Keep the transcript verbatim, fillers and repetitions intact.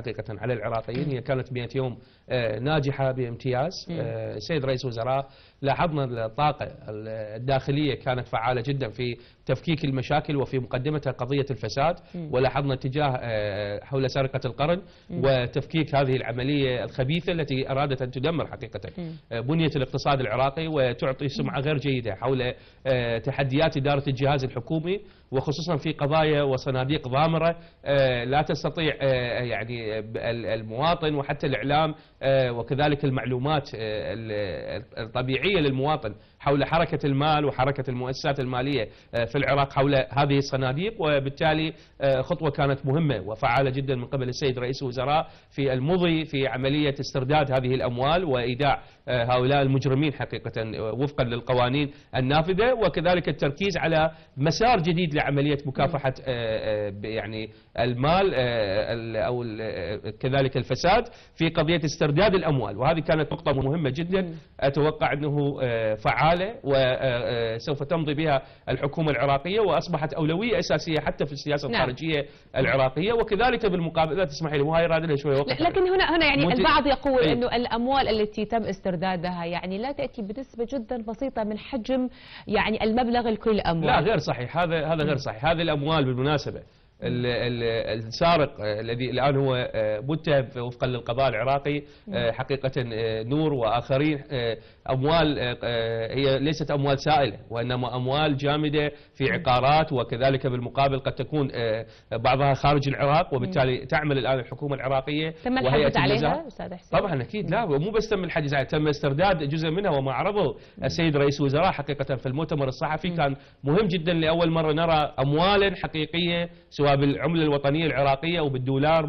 حقيقة على العراقيين. هي كانت مئة يوم ناجحة بامتياز. السيد رئيس الوزراء لاحظنا الطاقة الداخلية كانت فعالة جدا في تفكيك المشاكل وفي مقدمتها قضية الفساد، ولاحظنا اتجاه حول سرقة القرن وتفكيك هذه العملية الخبيثة التي أرادت أن تدمر حقيقة بنية الاقتصاد العراقي وتعطي سمعة غير جيدة حول تحديات إدارة الجهاز الحكومي، وخصوصا في قضايا وصناديق ضامرة لا تستطيع يعني المواطن وحتى الإعلام وكذلك المعلومات الطبيعية للمواطن حول حركة المال وحركة المؤسسات المالية في العراق حول هذه الصناديق. وبالتالي خطوة كانت مهمة وفعالة جدا من قبل السيد رئيس الوزراء في المضي في عملية استرداد هذه الأموال وإيداع هؤلاء المجرمين حقيقة وفقا للقوانين النافذة، وكذلك التركيز على مسار جديد لعملية مكافحة يعني المال أو كذلك الفساد في قضية استرداد الأموال. وهذه كانت نقطة مهمة جدا أتوقع أنه فعالة وسوف تمضي بها الحكومة العراقية وأصبحت أولوية أساسية حتى في السياسة نعم. الخارجية العراقية، وكذلك بالمقابل لا تسمحي لي وهي راد لها شوية وقت لكن حلو. هنا هنا يعني البعض يقول أنه الأموال التي تم استردادها يعني لا تأتي بنسبة جدا بسيطة من حجم يعني المبلغ الكل الأموال. لا غير صحيح، هذا هذا غير صحيح. هذه الأموال بالمناسبة السارق الذي الآن هو متهم وفقا للقضاء العراقي حقيقة نور وآخرين، أموال هي ليست أموال سائلة وإنما أموال جامدة في عقارات، وكذلك بالمقابل قد تكون بعضها خارج العراق، وبالتالي تعمل الآن الحكومة العراقية تم الحجز عليها أستاذ حسين. طبعا أكيد لا مو بس تم الحجز عليها، تم استرداد جزء منها، وما عرضه السيد رئيس الوزراء حقيقة في المؤتمر الصحفي كان مهم جدا. لأول مرة نرى أموالا حقيقية سواء بالعملة الوطنية العراقية وبالدولار